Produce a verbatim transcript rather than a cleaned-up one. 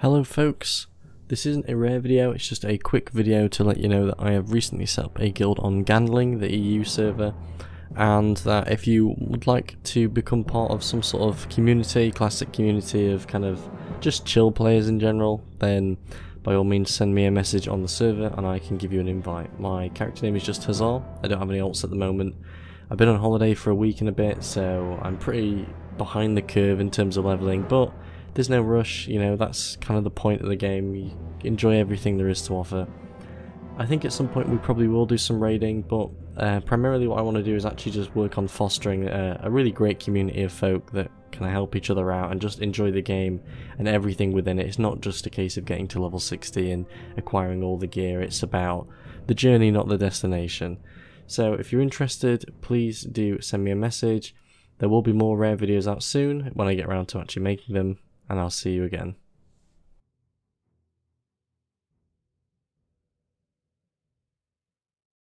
Hello folks, this isn't a rare video, it's just a quick video to let you know that I have recently set up a guild on Gandling, the E U server, and that if you would like to become part of some sort of community, classic community of kind of just chill players in general, then by all means send me a message on the server and I can give you an invite. My character name is just Huzzah, I don't have any alts at the moment. I've been on holiday for a week and a bit, so I'm pretty behind the curve in terms of leveling, but there's no rush, you know, that's kind of the point of the game. You enjoy everything there is to offer. I think at some point we probably will do some raiding, but uh, primarily what I want to do is actually just work on fostering a, a really great community of folk that kind of help each other out and just enjoy the game and everything within it. It's not just a case of getting to level sixty and acquiring all the gear, it's about the journey, not the destination. So if you're interested, please do send me a message. There will be more rare videos out soon when I get around to actually making them. And I'll see you again.